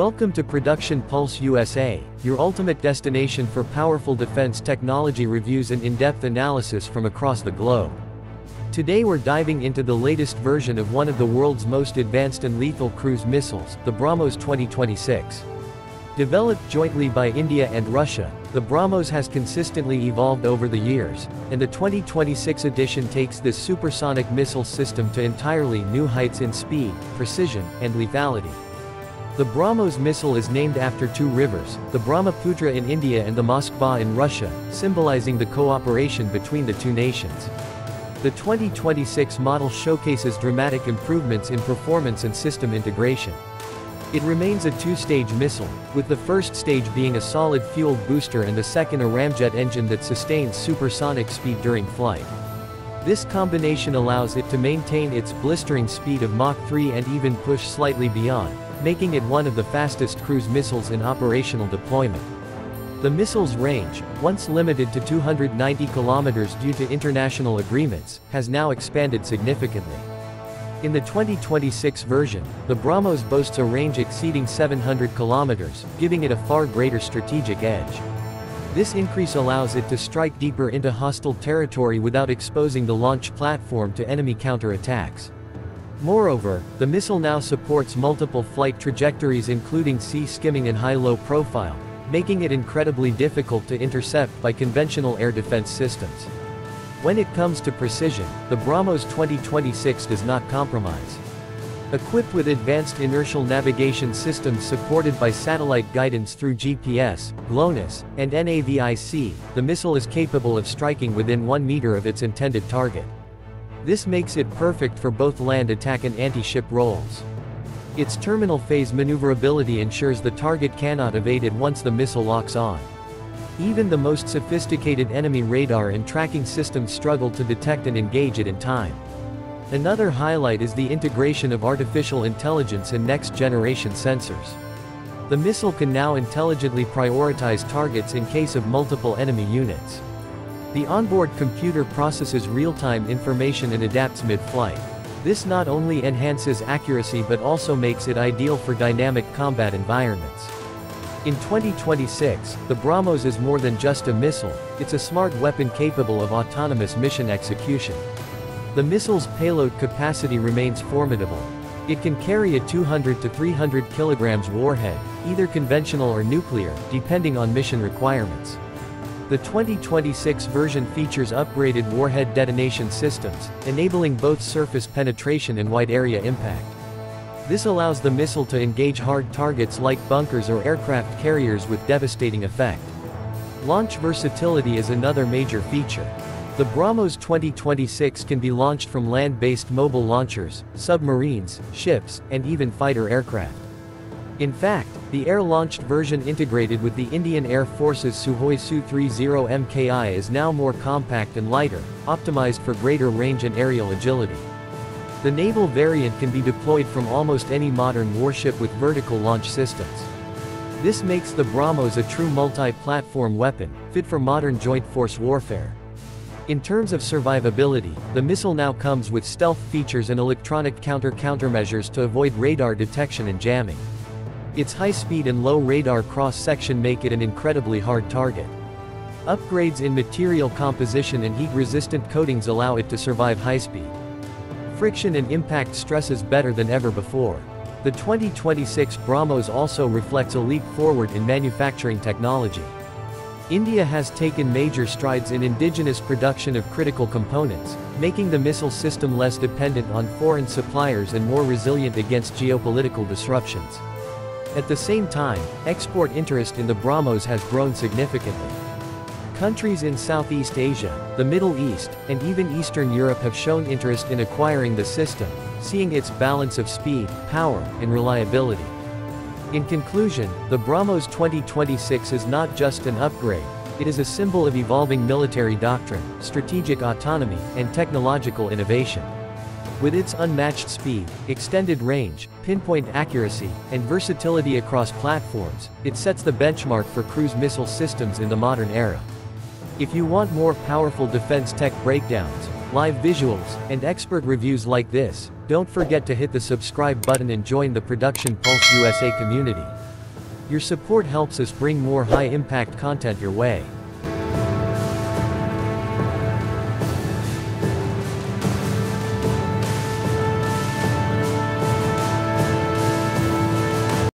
Welcome to Production Pulse USA, your ultimate destination for powerful defense technology reviews and in-depth analysis from across the globe. Today we're diving into the latest version of one of the world's most advanced and lethal cruise missiles, the BrahMos 2026. Developed jointly by India and Russia, the BrahMos has consistently evolved over the years, and the 2026 edition takes this supersonic missile system to entirely new heights in speed, precision, and lethality. The BrahMos missile is named after two rivers, the Brahmaputra in India and the Moskva in Russia, symbolizing the cooperation between the two nations. The 2026 model showcases dramatic improvements in performance and system integration. It remains a two-stage missile, with the first stage being a solid fueled booster and the second a ramjet engine that sustains supersonic speed during flight. This combination allows it to maintain its blistering speed of Mach 3 and even push slightly beyond, making it one of the fastest cruise missiles in operational deployment. The missile's range, once limited to 290 kilometers due to international agreements, has now expanded significantly. In the 2026 version, the BrahMos boasts a range exceeding 700 kilometers, giving it a far greater strategic edge. This increase allows it to strike deeper into hostile territory without exposing the launch platform to enemy counterattacks. Moreover, the missile now supports multiple flight trajectories including sea skimming and high-low profile, making it incredibly difficult to intercept by conventional air defense systems. When it comes to precision, the BrahMos 2026 does not compromise. Equipped with advanced inertial navigation systems supported by satellite guidance through GPS, GLONASS, and NAVIC, the missile is capable of striking within 1 meter of its intended target. This makes it perfect for both land attack and anti-ship roles. Its terminal phase maneuverability ensures the target cannot evade it once the missile locks on. Even the most sophisticated enemy radar and tracking systems struggle to detect and engage it in time. Another highlight is the integration of artificial intelligence and next-generation sensors. The missile can now intelligently prioritize targets in case of multiple enemy units. The onboard computer processes real-time information and adapts mid-flight. This not only enhances accuracy but also makes it ideal for dynamic combat environments. In 2026, the BrahMos is more than just a missile, it's a smart weapon capable of autonomous mission execution. The missile's payload capacity remains formidable. It can carry a 200 to 300 kilograms warhead, either conventional or nuclear, depending on mission requirements. The 2026 version features upgraded warhead detonation systems, enabling both surface penetration and wide area impact. This allows the missile to engage hard targets like bunkers or aircraft carriers with devastating effect. Launch versatility is another major feature. The BrahMos 2026 can be launched from land-based mobile launchers, submarines, ships, and even fighter aircraft. In fact, the air-launched version integrated with the Indian Air Force's Sukhoi Su-30MKI is now more compact and lighter, optimized for greater range and aerial agility. The naval variant can be deployed from almost any modern warship with vertical launch systems. This makes the BrahMos a true multi-platform weapon, fit for modern joint-force warfare. In terms of survivability, the missile now comes with stealth features and electronic countermeasures to avoid radar detection and jamming. Its high speed and low radar cross-section make it an incredibly hard target. Upgrades in material composition and heat-resistant coatings allow it to survive high speed. Friction and impact stresses better than ever before. The 2026 BrahMos also reflects a leap forward in manufacturing technology. India has taken major strides in indigenous production of critical components, making the missile system less dependent on foreign suppliers and more resilient against geopolitical disruptions. At the same time, export interest in the BrahMos has grown significantly. Countries in Southeast Asia, the Middle East, and even Eastern Europe have shown interest in acquiring the system, seeing its balance of speed, power, and reliability. In conclusion, the BrahMos 2026 is not just an upgrade, it is a symbol of evolving military doctrine, strategic autonomy, and technological innovation. With its unmatched speed, extended range, pinpoint accuracy, and versatility across platforms, it sets the benchmark for cruise missile systems in the modern era. If you want more powerful defense tech breakdowns, live visuals, and expert reviews like this, don't forget to hit the subscribe button and join the Production Pulse USA community. Your support helps us bring more high-impact content your way.